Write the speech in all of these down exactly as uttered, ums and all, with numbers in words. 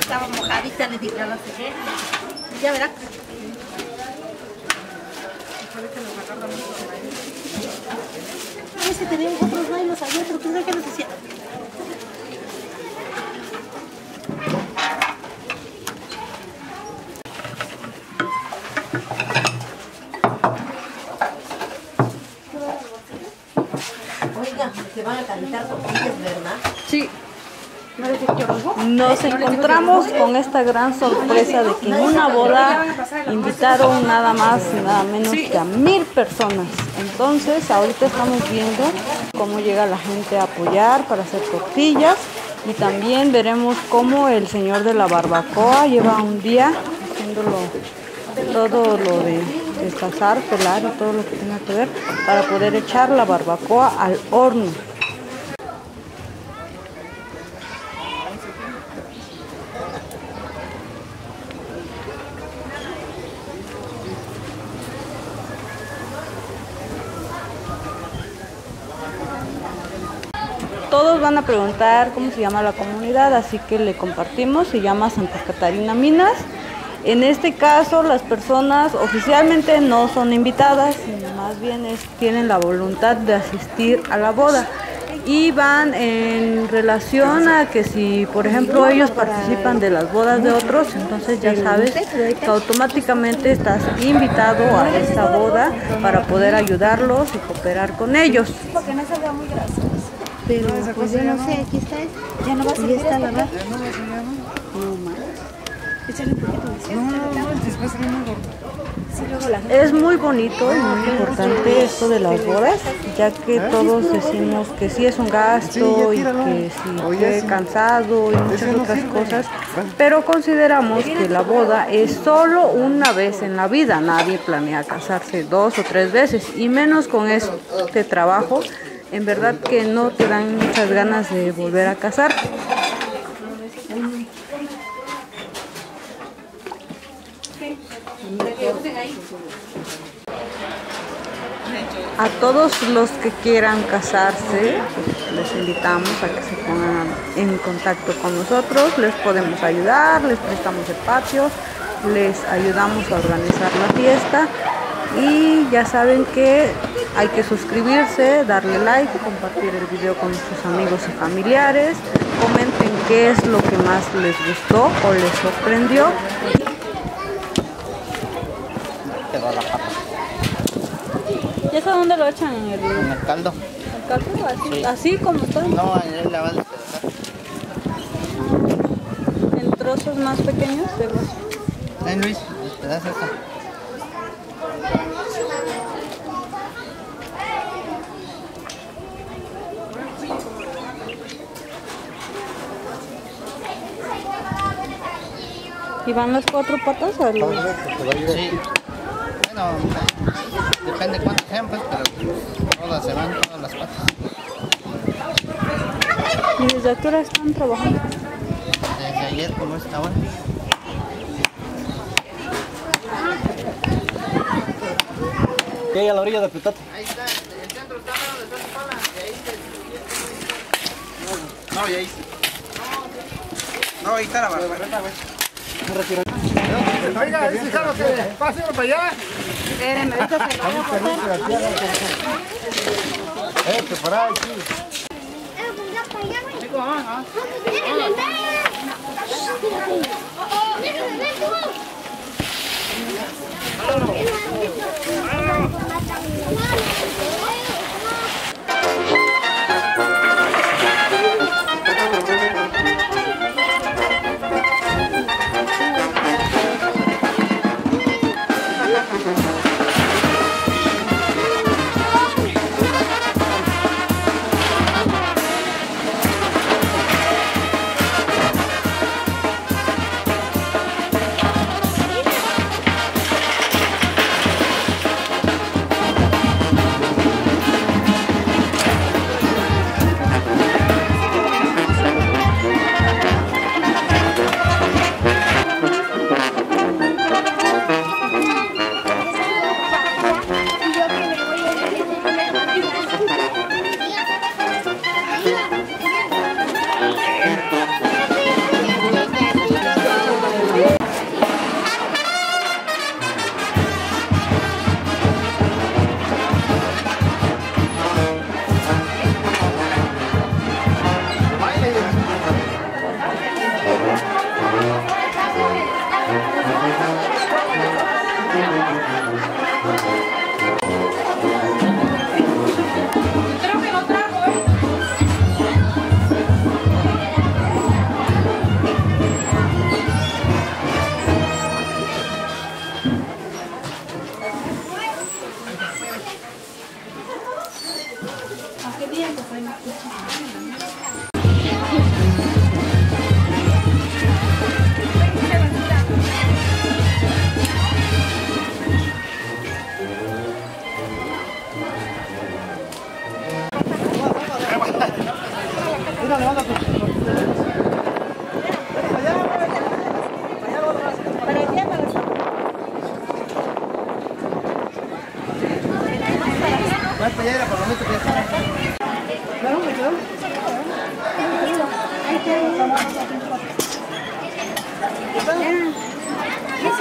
Estaba mojadita, le tiré a la sequera. Ya verás. A veces tenemos otros bailos allá, pero tú no que nos hacía. Oiga, se van a calentar tortillas, ¿verdad? Sí. Nos encontramos con esta gran sorpresa de que en una boda invitaron nada más y nada menos que a mil personas. Entonces ahorita estamos viendo cómo llega la gente a apoyar para hacer tortillas, y también veremos cómo el señor de la barbacoa lleva un día haciéndolo todo lo de destazar, pelar y todo lo que tenga que ver para poder echar la barbacoa al horno. Todos van a preguntar cómo se llama la comunidad, así que le compartimos, se llama Santa Catarina Minas. En este caso las personas oficialmente no son invitadas, sino más bien es, tienen la voluntad de asistir a la boda. Y van en relación a que si, por ejemplo, ellos participan de las bodas de otros, entonces ya sabes que automáticamente estás invitado a esta boda para poder ayudarlos y cooperar con ellos. Porque no se vea muy gracioso. Pero pues yo no sé, aquí está. Ya no va a servir esta lavar. Ya no va a servir. No más. Échale un poquito de sal. No, después tenemos. Es muy bonito y muy importante esto de las bodas, ya que todos decimos que sí es un gasto y que sí es cansado y muchas otras cosas, pero consideramos que la boda es solo una vez en la vida. Nadie planea casarse dos o tres veces, y menos con este trabajo. En verdad que no te dan muchas ganas de volver a casar. A todos los que quieran casarse, pues les invitamos a que se pongan en contacto con nosotros. Les podemos ayudar, les prestamos el patio, les ayudamos a organizar la fiesta. Y ya saben que hay que suscribirse, darle like, compartir el video con sus amigos y familiares. Comenten qué es lo que más les gustó o les sorprendió. ¿Ya sabes dónde lo echan? En el, en el caldo. ¿El caldo? ¿Así, sí. ¿Así como está? No, en el lavado. ¿En trozos más pequeños? De ¿Eh, Luis? ¿Te das esta? ¿Y van las cuatro patas o el...? Sí. Bueno, depende cuánto sean, pues, pero todas se van, todas las patas. ¿Y desde qué hora están trabajando? Desde ayer, como esta hora. ¿Qué hay a la orilla de Petate? Ahí está, el centro está donde está su pala. Y ahí se... No, y ahí sí. No, ahí está la barbareta, güey. Oiga, dice Carlos que pase para allá. Espérenme, esto se lo voy a... Eh, que por ahí, sí. Eh, para allá,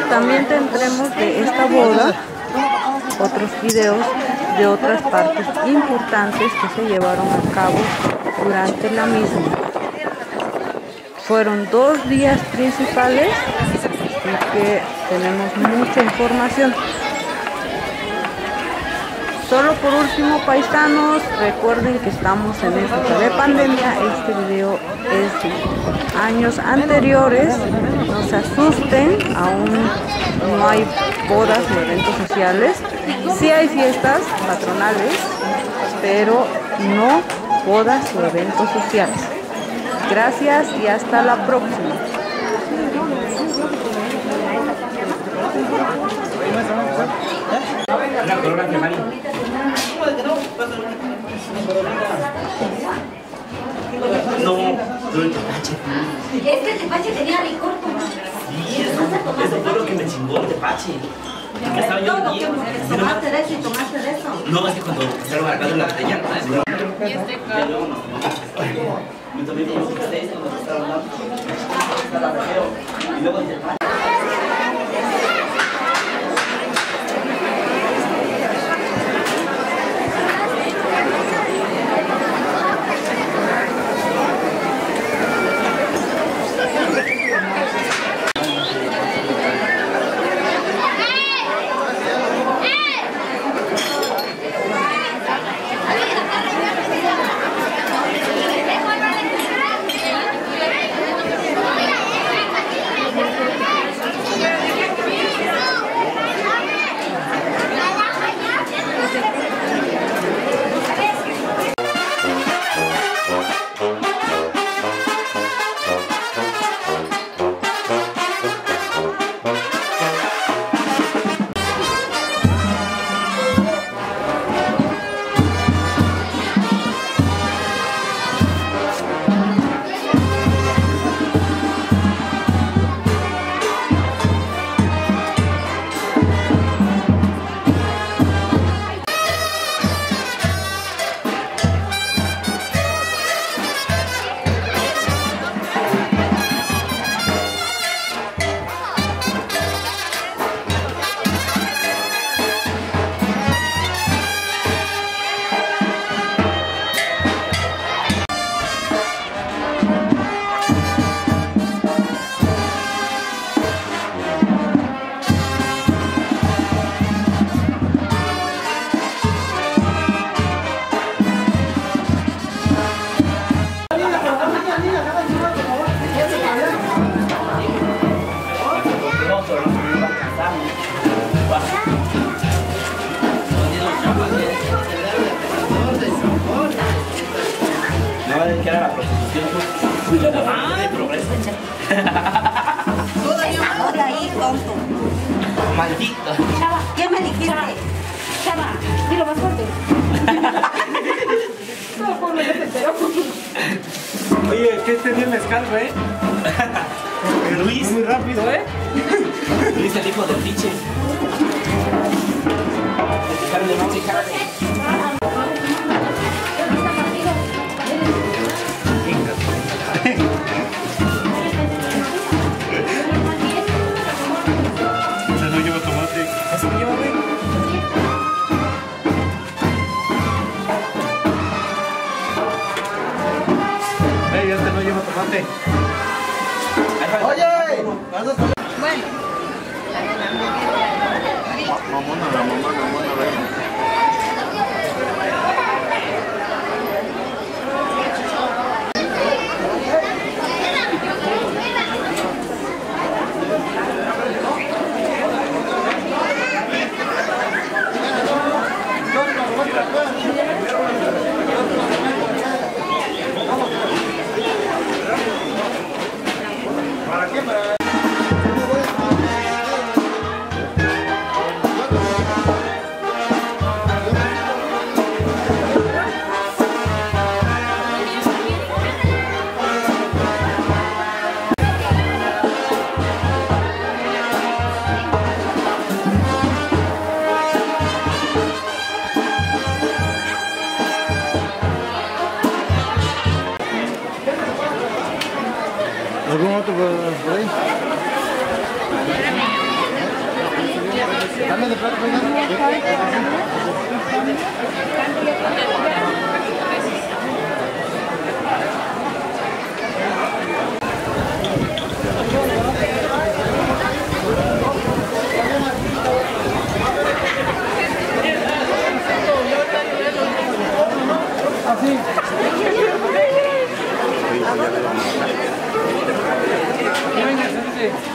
También tendremos de esta boda otros videos de otras partes importantes que se llevaron a cabo durante la misma. Fueron dos días principales en que tenemos mucha información. Solo por último, paisanos, recuerden que estamos en época de pandemia. Este video es de años anteriores. No se asusten, aún no hay bodas ni eventos sociales. Sí hay fiestas patronales, pero no bodas o eventos sociales. Gracias y hasta la próxima. No, es que el tepache tenía licor, ¿no? Sí, eso, eso fue lo que me chingó el tepache. Porque estaba yo bien. Tomaste de eso y tomaste de eso. No, es que cuando estaba marcando la botella, ¿no? Y este carro. Me tomé como un café cuando estaba hablando. Estaba feo. Y luego el tepache. Maldito. Chava, ¿qué me dijiste? Chava, Chava dilo más fuerte. No, por lo que se enteró. Oye, que este bien mezcal, güey. Luis. Muy rápido, ¿eh? Luis, el hijo del pinche. Oye, bueno. mamona, la mamona, la mamona, la mamona. ¿Algún otro por ahí? ¿Dame de plato, venga? Así. ¿A dónde vamos? Venga, venga, venga.